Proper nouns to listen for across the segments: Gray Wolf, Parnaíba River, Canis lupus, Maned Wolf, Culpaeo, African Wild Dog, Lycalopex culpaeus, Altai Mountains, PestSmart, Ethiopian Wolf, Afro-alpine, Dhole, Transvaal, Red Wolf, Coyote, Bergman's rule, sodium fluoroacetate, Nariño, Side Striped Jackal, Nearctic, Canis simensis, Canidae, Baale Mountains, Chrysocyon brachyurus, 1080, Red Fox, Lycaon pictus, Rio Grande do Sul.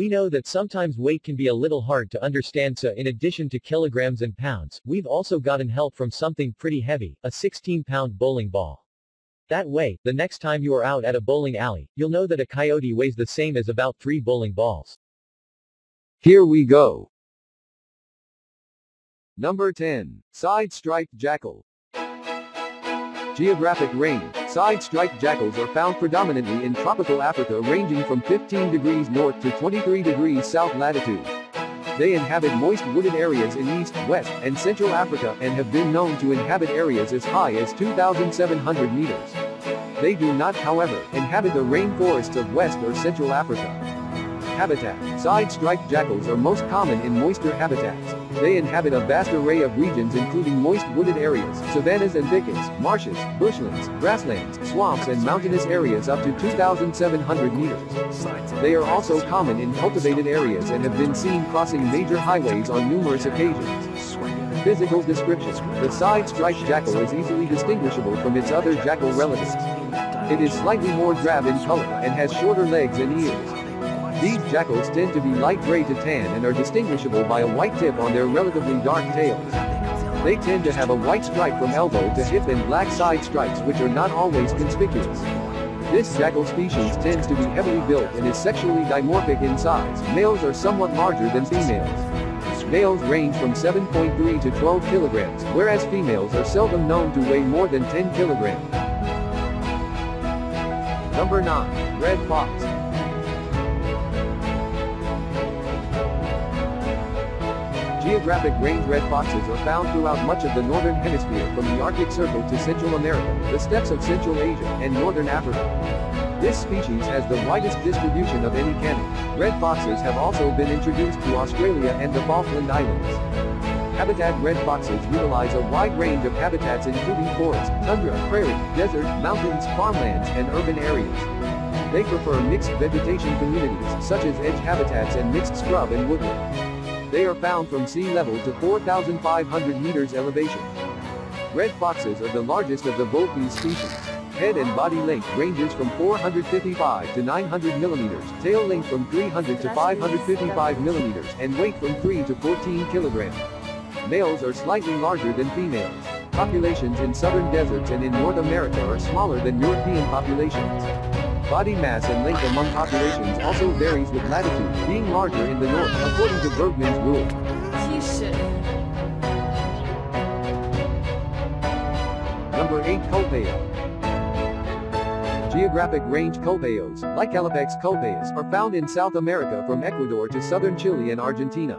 We know that sometimes weight can be a little hard to understand, so in addition to kilograms and pounds, we've also gotten help from something pretty heavy, a 16-pound bowling ball. That way, the next time you are out at a bowling alley, you'll know that a coyote weighs the same as about 3 bowling balls. Here we go. Number 10. Side Striped Jackal. Geographic range. Side-striped jackals are found predominantly in tropical Africa, ranging from 15 degrees north to 23 degrees south latitude. They inhabit moist wooded areas in East, West, and Central Africa and have been known to inhabit areas as high as 2,700 meters. They do not, however, inhabit the rainforests of West or Central Africa. Habitat. Side-striped jackals are most common in moister habitats. They inhabit a vast array of regions including moist wooded areas, savannas and thickets, marshes, bushlands, grasslands, swamps and mountainous areas up to 2,700 meters. They are also common in cultivated areas and have been seen crossing major highways on numerous occasions. Physical description. The side-striped jackal is easily distinguishable from its other jackal relatives. It is slightly more drab in color and has shorter legs and ears. These jackals tend to be light gray to tan and are distinguishable by a white tip on their relatively dark tails. They tend to have a white stripe from elbow to hip and black side stripes which are not always conspicuous. This jackal species tends to be heavily built and is sexually dimorphic in size. Males are somewhat larger than females. Males range from 7.3 to 12 kilograms, whereas females are seldom known to weigh more than 10 kilograms. Number 9. Red Fox. Geographic range. Red foxes are found throughout much of the northern hemisphere from the Arctic Circle to Central America, the steppes of Central Asia, and northern Africa. This species has the widest distribution of any canin. Red foxes have also been introduced to Australia and the Falkland Islands. Habitat. Red foxes utilize a wide range of habitats including forest, tundra, prairie, desert, mountains, farmlands, and urban areas. They prefer mixed vegetation communities such as edge habitats and mixed scrub and woodland. They are found from sea level to 4,500 meters elevation. Red foxes are the largest of the Vulpes species. Head and body length ranges from 455 to 900 millimeters, tail length from 300 to 555 millimeters, and weight from 3 to 14 kilograms. Males are slightly larger than females. Populations in southern deserts and in North America are smaller than European populations. Body mass and length among populations also varies with latitude, being larger in the north, according to Bergman's rule. Number 8. Culpaeo. Geographic range. Culpaeos, Lycalopex culpaeus, are found in South America from Ecuador to southern Chile and Argentina.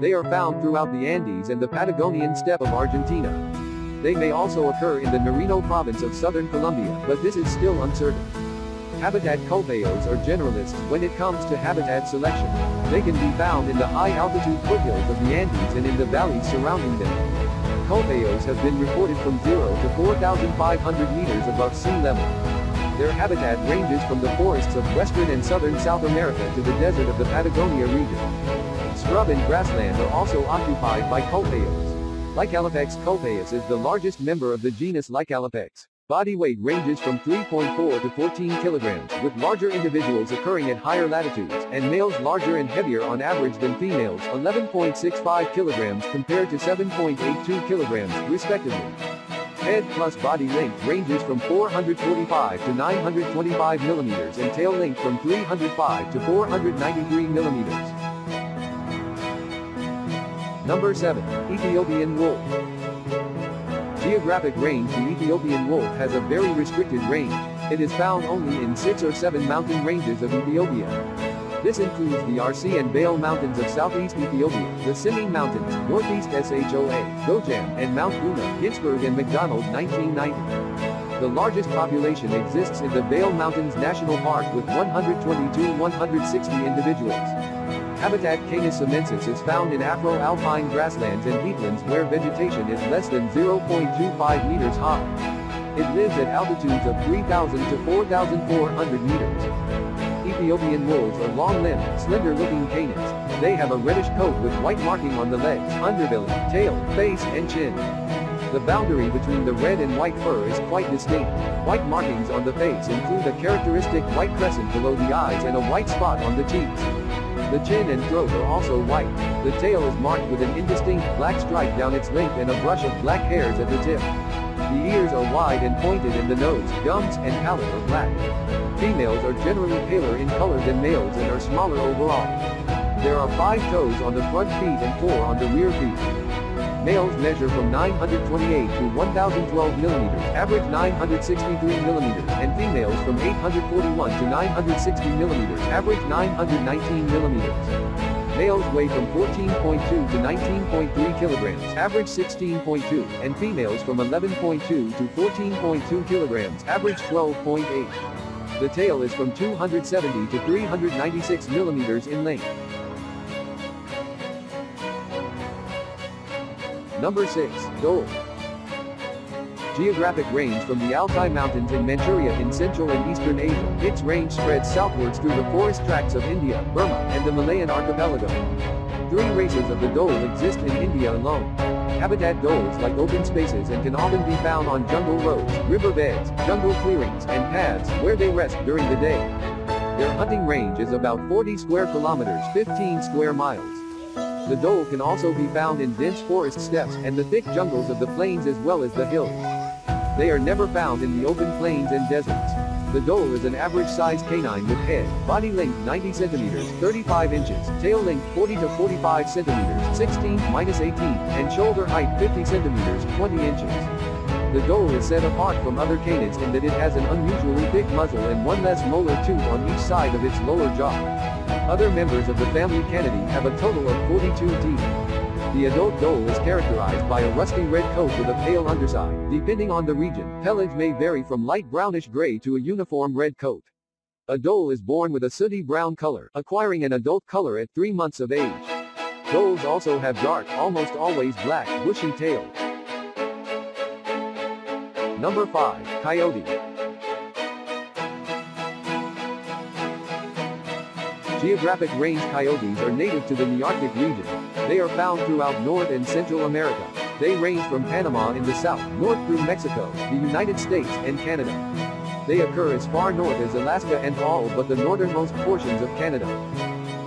They are found throughout the Andes and the Patagonian steppe of Argentina. They may also occur in the Nariño province of southern Colombia, but this is still uncertain. Habitat. Culpaeos are generalists when it comes to habitat selection. They can be found in the high-altitude foothills of the Andes and in the valleys surrounding them. Culpaeos have been reported from 0 to 4,500 meters above sea level. Their habitat ranges from the forests of western and southern South America to the desert of the Patagonia region. Scrub and grassland are also occupied by culpaeos. Lycalopex culpaeus is the largest member of the genus Lycalopex. Body weight ranges from 3.4 to 14 kilograms, with larger individuals occurring at higher latitudes, and males larger and heavier on average than females, 11.65 kilograms compared to 7.82 kilograms, respectively. Head plus body length ranges from 445 to 925 millimeters and tail length from 305 to 493 millimeters. Number 7. Ethiopian wolf. Geographic range. The Ethiopian wolf has a very restricted range. It is found only in 6 or 7 mountain ranges of Ethiopia. This includes the Arsi and Baale Mountains of southeast Ethiopia, the Simi Mountains, northeast Shoa, Gojam, and Mount Una, Ginsberg and McDonald 1990. The largest population exists in the Baale Mountains National Park with 120 to 160 individuals. Habitat. Canis simensis is found in Afro-alpine grasslands and heathlands where vegetation is less than 0.25 meters high. It lives at altitudes of 3,000 to 4,400 meters. Ethiopian wolves are long-limbed, slender-looking canids. They have a reddish coat with white marking on the legs, underbelly, tail, face, and chin. The boundary between the red and white fur is quite distinct. White markings on the face include a characteristic white crescent below the eyes and a white spot on the cheeks. The chin and throat are also white. The tail is marked with an indistinct black stripe down its length and a brush of black hairs at the tip. The ears are wide and pointed and the nose, gums, and palate are black. Females are generally paler in color than males and are smaller overall. There are 5 toes on the front feet and 4 on the rear feet. Males measure from 928 to 1012 millimeters, average 963 millimeters, and females from 841 to 960 millimeters, average 919 millimeters. Males weigh from 14.2 to 19.3 kilograms, average 16.2, and females from 11.2 to 14.2 kilograms, average 12.8. The tail is from 270 to 396 millimeters in length. Number 6, Dole. Geographic range from the Altai Mountains in Manchuria in Central and Eastern Asia, its range spreads southwards through the forest tracts of India, Burma, and the Malayan archipelago. 3 races of the dole exist in India alone. Habitat doles like open spaces and can often be found on jungle roads, riverbeds, jungle clearings, and paths where they rest during the day. Their hunting range is about 40 square kilometers, 15 square miles. The dole can also be found in dense forest steppes and the thick jungles of the plains as well as the hills. They are never found in the open plains and deserts. The dole is an average-sized canine with head, body length 90 centimeters, 35 inches, tail length 40 to 45 centimeters, 16-18, and shoulder height 50 centimeters, 20 inches. The dole is set apart from other canids in that it has an unusually thick muzzle and one less molar tooth on each side of its lower jaw. Other members of the family Canidae have a total of 42 teeth. The adult dole is characterized by a rusty red coat with a pale underside. Depending on the region, pelage may vary from light brownish gray to a uniform red coat. A dole is born with a sooty brown color, acquiring an adult color at 3 months of age. Doles also have dark, almost always black, bushy tails. Number 5, Coyote. Geographic range coyotes are native to the Nearctic region. They are found throughout North and Central America. They range from Panama in the south, north through Mexico, the United States, and Canada. They occur as far north as Alaska and all but the northernmost portions of Canada.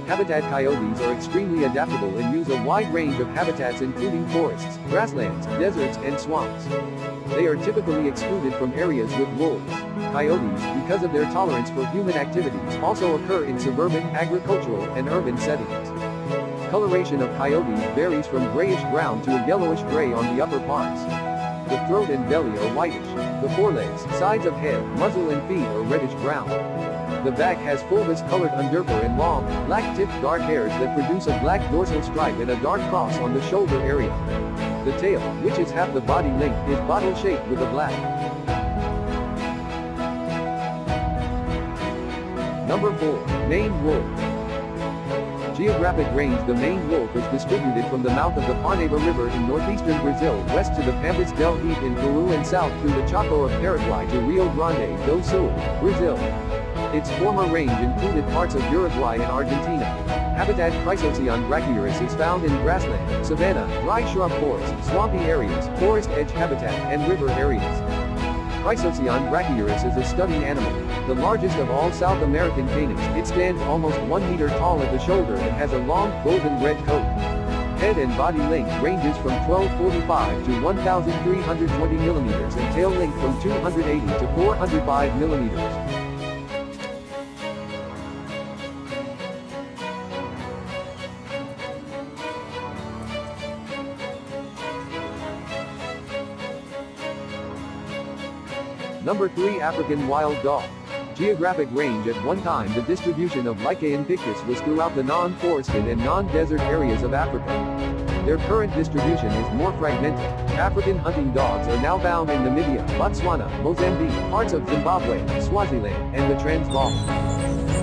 Habitat coyotes are extremely adaptable and use a wide range of habitats including forests, grasslands, deserts, and swamps. They are typically excluded from areas with wolves. Coyotes, because of their tolerance for human activities, also occur in suburban, agricultural, and urban settings. Coloration of coyotes varies from grayish-brown to a yellowish-gray on the upper parts. The throat and belly are whitish. The forelegs, sides of head, muzzle, and feet are reddish-brown. The back has fulvous-colored underfur and long, black-tipped dark hairs that produce a black dorsal stripe and a dark cross on the shoulder area. The tail, which is half the body length, is bottle-shaped with a black. Number 4, Maned Wolf. Geographic range: the maned wolf is distributed from the mouth of the Parnaíba River in northeastern Brazil west to the Pampas del Heath in Peru and south through the Chaco of Paraguay to Rio Grande do Sul, Brazil. Its former range included parts of Uruguay and Argentina. Habitat: Chrysocyon brachyurus is found in grassland, savanna, dry shrub forest, swampy areas, forest edge habitat, and river areas. Chrysocyon brachyurus is a stunning animal, the largest of all South American canids. It stands almost 1 meter tall at the shoulder and has a long, golden red coat. Head and body length ranges from 1245 to 1320 millimeters and tail length from 280 to 405 millimeters. Number 3, African Wild Dog. Geographic range: at one time the distribution of Lycaon pictus was throughout the non-forested and non-desert areas of Africa. Their current distribution is more fragmented. African hunting dogs are now found in Namibia, Botswana, Mozambique, parts of Zimbabwe, Swaziland, and the Transvaal.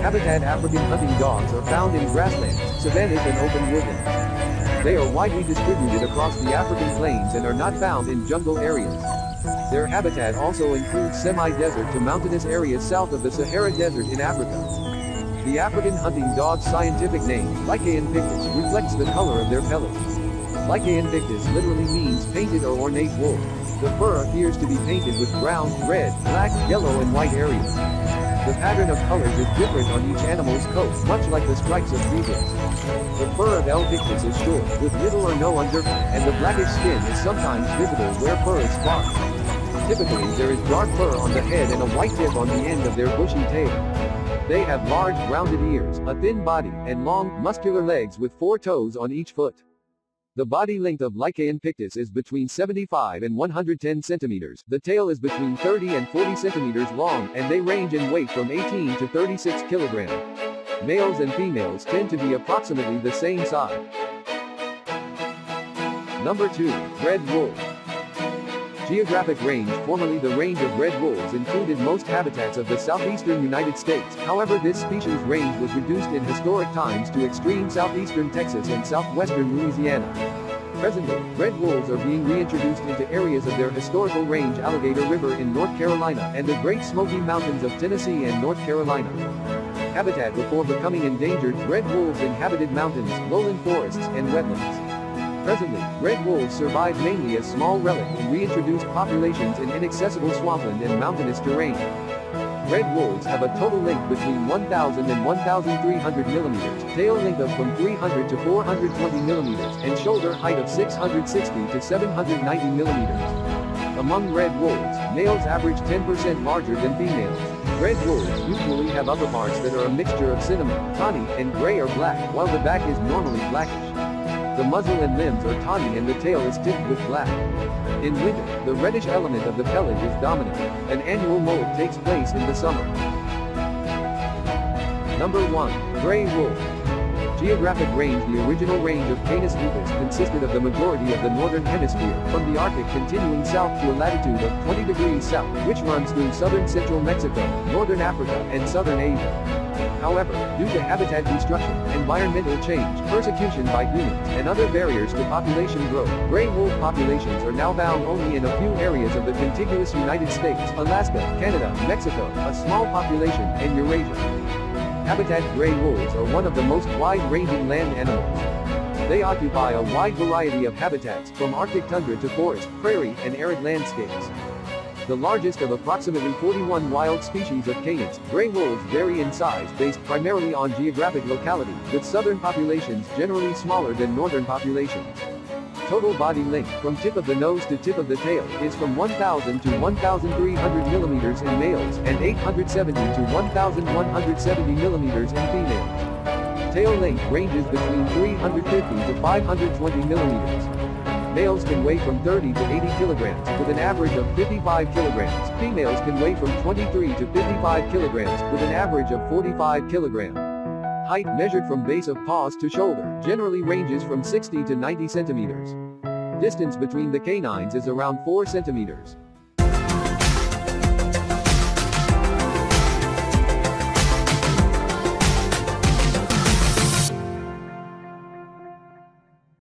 Habitat: African hunting dogs are found in grasslands, savannas, and open woodlands. They are widely distributed across the African plains and are not found in jungle areas. Their habitat also includes semi-desert to mountainous areas south of the Sahara Desert in Africa. The African hunting dog's scientific name, Lycaon pictus, reflects the color of their pelage. Lycaon pictus literally means painted or ornate wolf. The fur appears to be painted with brown, red, black, yellow, and white areas. The pattern of colors is different on each animal's coat, much like the stripes of beagles. The fur of L. pictus is short, with little or no undercoat, and the blackish skin is sometimes visible where fur is sparse. Typically there is dark fur on the head and a white tip on the end of their bushy tail. They have large rounded ears, a thin body, and long, muscular legs with 4 toes on each foot. The body length of Lycaon pictus is between 75 and 110 centimeters. The tail is between 30 and 40 centimeters long, and they range in weight from 18 to 36 kilograms. Males and females tend to be approximately the same size. Number 2. Red wolves. Geographic range. Formerly the range of red wolves included most habitats of the southeastern United States. However, this species' range was reduced in historic times to extreme southeastern Texas and southwestern Louisiana. Presently, red wolves are being reintroduced into areas of their historical range: Alligator River in North Carolina and the Great Smoky Mountains of Tennessee and North Carolina. Habitat: before becoming endangered, red wolves inhabited mountains, lowland forests, and wetlands. Presently, red wolves survive mainly as small relic and reintroduced populations in inaccessible swampland and mountainous terrain. Red wolves have a total length between 1,000 and 1,300 millimeters, tail length of from 300 to 420 millimeters, and shoulder height of 660 to 790 millimeters. Among red wolves, males average 10% larger than females. Red wolves usually have upperparts that are a mixture of cinnamon, tawny, and gray or black, while the back is normally blackish. The muzzle and limbs are tawny and the tail is tipped with black. In winter, the reddish element of the pelage is dominant. An annual molt takes place in the summer. Number 1. Gray wolf. Geographic range. The original range of Canis lupus consisted of the majority of the northern hemisphere, from the Arctic continuing south to a latitude of 20 degrees south, which runs through southern central Mexico, northern Africa, and southern Asia. However, due to habitat destruction, environmental change, persecution by humans, and other barriers to population growth, gray wolf populations are now found only in a few areas of the contiguous United States, Alaska, Canada, Mexico, a small population, and Eurasia. Habitat: gray wolves are one of the most wide-ranging land animals. They occupy a wide variety of habitats, from Arctic tundra to forest, prairie, and arid landscapes. The largest of approximately 41 wild species of canids, gray wolves vary in size based primarily on geographic locality, with southern populations generally smaller than northern populations. Total body length, from tip of the nose to tip of the tail, is from 1,000 to 1,300 millimeters in males, and 870 to 1,170 millimeters in females. Tail length ranges between 350 to 520 millimeters. Males can weigh from 30 to 80 kilograms, with an average of 55 kilograms. Females can weigh from 23 to 55 kilograms, with an average of 45 kilograms. Height, measured from base of paws to shoulder, generally ranges from 60 to 90 centimeters. Distance between the canines is around 4 centimeters.